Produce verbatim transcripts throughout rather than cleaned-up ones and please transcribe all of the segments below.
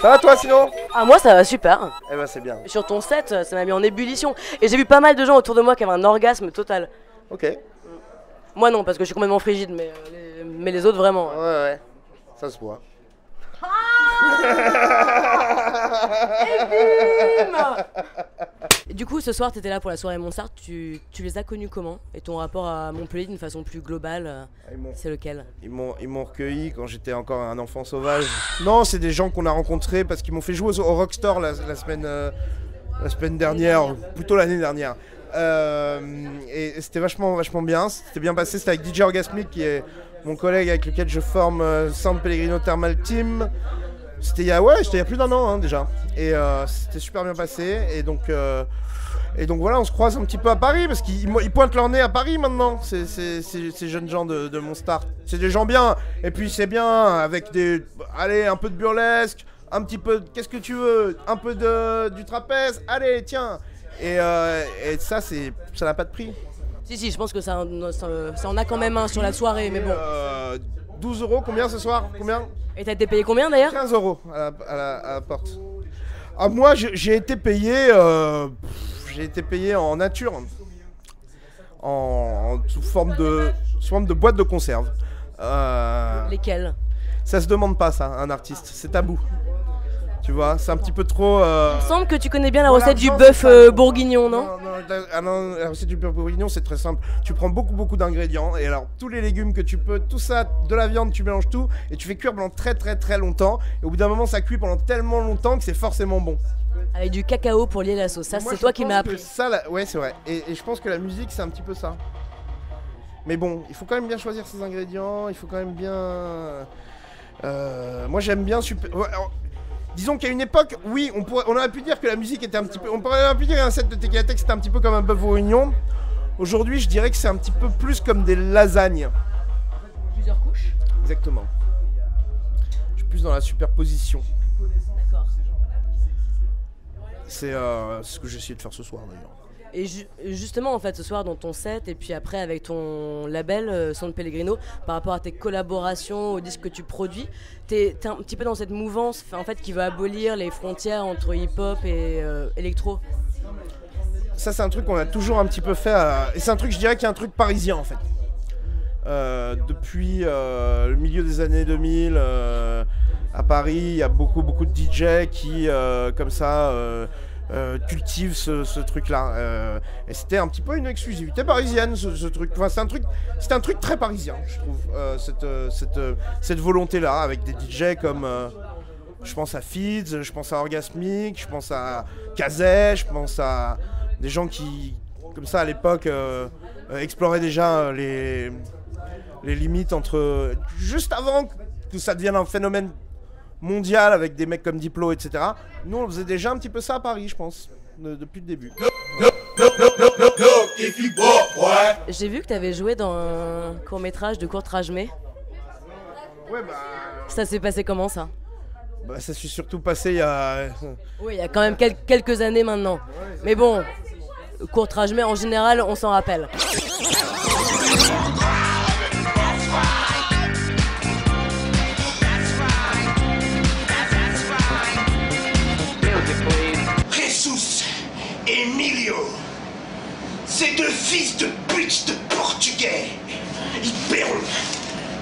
Ça va toi sinon? Ah moi ça va super. Eh ben c'est bien. Sur ton set ça m'a mis en ébullition. Et j'ai vu pas mal de gens autour de moi qui avaient un orgasme total. Ok. Moi non parce que je suis complètement frigide mais, euh, les... mais les autres vraiment. Ouais ouais, ouais. Ça se voit. Ah et bim. Du coup ce soir t'étais là pour la soirée Monstart, tu, tu les as connus comment? Et ton rapport à Montpellier d'une façon plus globale, c'est lequel? Ils m'ont recueilli quand j'étais encore un enfant sauvage. Non c'est des gens qu'on a rencontrés parce qu'ils m'ont fait jouer au, au Rock Store la, la, semaine, euh, la semaine dernière, plutôt l'année dernière. Euh, et c'était vachement, vachement bien, c'était bien passé, c'était avec D J Orgasmic qui est mon collègue avec lequel je forme euh, Sound Pellegrino Thermal Team. C'était il y a, ouais, c'était il y a plus d'un an hein, déjà. Et euh, c'était super bien passé. Et donc, euh, et donc voilà, on se croise un petit peu à Paris parce qu'ils pointent leur nez à Paris maintenant. C'est ces jeunes gens de, de Monstart. C'est des gens bien. Et puis c'est bien avec des, allez, un peu de burlesque, un petit peu, qu'est-ce que tu veux, un peu de du trapèze. Allez, tiens. Et, euh, et ça, c'est, ça n'a pas de prix. Si si, je pense que ça, ça, ça en a quand même un sur la soirée, mais bon. Euh, douze euros, combien ce soir? Combien? Et t'as été payé combien d'ailleurs? quinze euros à, à, à la porte. Ah, moi, j'ai été payé, euh, j'ai été payé en nature, en, en sous forme de, sous forme de boîte de conserve. Euh, Lesquelles? Ça se demande pas ça, un artiste, c'est tabou. Tu vois, c'est un petit peu trop... Euh... Il me semble que tu connais bien la recette du bœuf euh, bourguignon, non? Non, non, la, ah non, la recette du bœuf bourguignon, c'est très simple. Tu prends beaucoup, beaucoup d'ingrédients, et alors, tous les légumes que tu peux, tout ça, de la viande, tu mélanges tout, et tu fais cuire pendant très, très, très longtemps, et au bout d'un moment, ça cuit pendant tellement longtemps que c'est forcément bon. Avec du cacao pour lier la sauce, ça, c'est toi qui m'as appris. Ça, la... ouais, c'est vrai. Et, et je pense que la musique, c'est un petit peu ça. Mais bon, il faut quand même bien choisir ses ingrédients, il faut quand même bien... Euh... Moi, j'aime bien... Super... Ouais, alors... Disons qu'à une époque, oui, on, pourrait, on aurait pu dire que la musique était un petit peu... On aurait pu dire qu'un set de Teki Latex était un petit peu comme un bœuf aux oignons. Aujourd'hui, je dirais que c'est un petit peu plus comme des lasagnes. Plusieurs couches? Exactement. Je suis plus dans la superposition. D'accord. C'est euh, ce que j'ai essayé de faire ce soir, d'ailleurs. Et ju justement, en fait, ce soir, dans ton set, et puis après avec ton label, euh, Sound Pellegrino, par rapport à tes collaborations, aux disques que tu produis, t'es un petit peu dans cette mouvance en fait, qui veut abolir les frontières entre hip-hop et euh, électro. Ça, c'est un truc qu'on a toujours un petit peu fait, à... et c'est un truc, je dirais, qui est un truc parisien, en fait. Euh, depuis euh, le milieu des années deux mille, euh, à Paris, il y a beaucoup, beaucoup de D J qui, euh, comme ça... Euh, Euh, cultive ce, ce truc là euh, et c'était un petit peu une exclusivité parisienne ce, ce truc, enfin c'est un truc c'est un truc très parisien je trouve euh, cette, cette, cette volonté là avec des D J comme euh, je pense à Feeds, je pense à Orgasmic, je pense à Kazèh, je pense à des gens qui comme ça à l'époque euh, exploraient déjà les, les limites entre juste avant que ça devienne un phénomène mondial avec des mecs comme Diplo, et cetera. Nous, on faisait déjà un petit peu ça à Paris, je pense, de, depuis le début. J'ai vu que tu avais joué dans un court-métrage de Courtrage May. Ouais, bah... Ça s'est passé comment, ça? Bah, ça s'est surtout passé il y a... Oui, il y a quand même quel quelques années maintenant. Ouais, mais bon, Courtrage May, en général, on s'en rappelle. Emilio, ces deux fils de pute de portugais, ils paieront,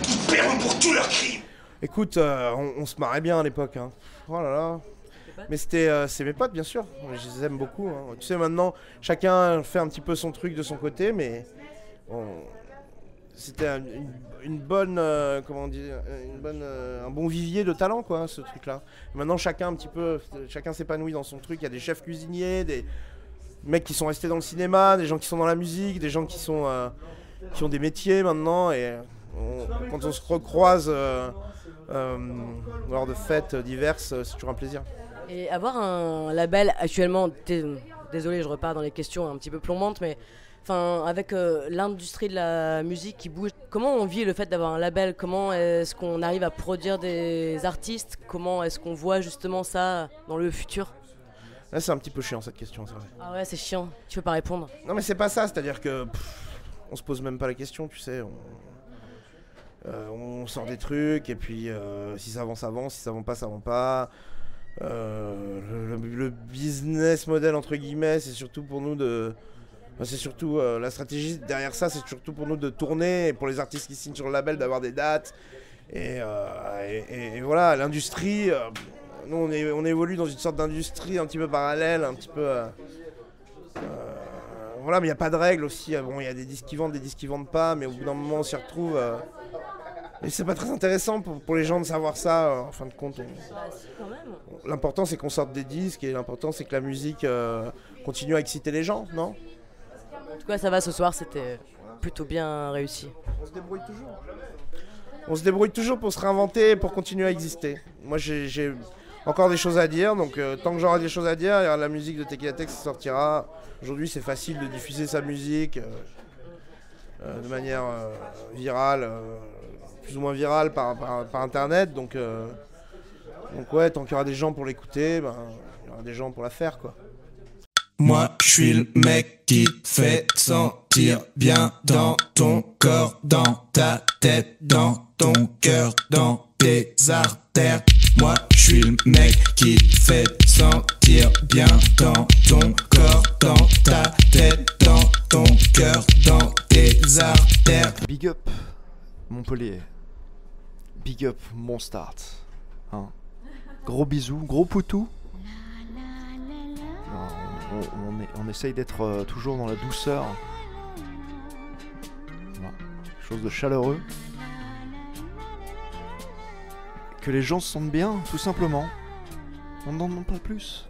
ils paieront pour tous leurs crimes. Écoute, euh, on, on se marrait bien à l'époque, hein. Oh là là. Mais c'était, euh, c'est mes potes bien sûr, je les aime beaucoup. Hein. Tu sais maintenant, chacun fait un petit peu son truc de son côté, mais on... c'était un, une, une bonne, euh, comment dire, une bonne, euh, un bon vivier de talent quoi, ce truc-là. Maintenant chacun un petit peu, chacun s'épanouit dans son truc. Il y a des chefs cuisiniers, des mecs qui sont restés dans le cinéma, des gens qui sont dans la musique, des gens qui sont euh, qui ont des métiers maintenant et on, quand on se recroise euh, euh, lors de fêtes diverses, c'est toujours un plaisir. Et avoir un label actuellement, désolé je repars dans les questions un petit peu plombantes, mais enfin avec euh, l'industrie de la musique qui bouge, comment on vit le fait d'avoir un label? Comment est-ce qu'on arrive à produire des artistes? Comment est-ce qu'on voit justement ça dans le futur? Là c'est un petit peu chiant cette question, c'est vrai. Ah ouais c'est chiant, tu peux pas répondre. Non mais c'est pas ça, c'est-à-dire que pff, on se pose même pas la question, tu sais, on, euh, on sort des trucs et puis euh, si ça avance, ça avance, si ça avance pas, ça avance pas. Euh, le, le business model entre guillemets, c'est surtout pour nous de... C'est surtout euh, la stratégie derrière ça, c'est surtout pour nous de tourner, et pour les artistes qui signent sur le label d'avoir des dates. Et, euh, et, et, et voilà, l'industrie, euh, nous on, est, on évolue dans une sorte d'industrie un petit peu parallèle, un petit peu... Euh, euh, voilà, mais il n'y a pas de règles aussi. Bon, il y a des disques qui vendent, des disques qui vendent pas, mais au bout d'un moment on s'y retrouve. Euh, Et c'est pas très intéressant pour, pour les gens de savoir ça, euh, en fin de compte. On... L'important c'est qu'on sorte des disques et l'important c'est que la musique euh, continue à exciter les gens, non? En tout cas ça va, ce soir c'était plutôt bien réussi. On se débrouille toujours. On se débrouille toujours pour se réinventer et pour continuer à exister. Moi j'ai encore des choses à dire, donc euh, tant que j'aurai des choses à dire, il y aura la musique de Teki Latex qui sortira. Aujourd'hui c'est facile de diffuser sa musique euh, euh, de manière euh, virale. Euh, plus ou moins viral par, par, par internet, donc, euh, donc ouais, tant qu'il y aura des gens pour l'écouter, ben, il y aura des gens pour la faire, quoi. Moi, je suis le mec qui te fait sentir bien dans ton corps, dans ta tête, dans ton cœur, dans tes artères. Moi, je suis le mec qui te fait sentir bien dans ton corps, dans ta tête, dans ton cœur, dans tes artères. Big up Montpellier. Big up Monstart, hein. Gros bisous, gros poutou. Non, on, on, est, on essaye d'être euh, toujours dans la douceur. Voilà. Chose de chaleureux. Que les gens se sentent bien, tout simplement. On n'en demande pas plus.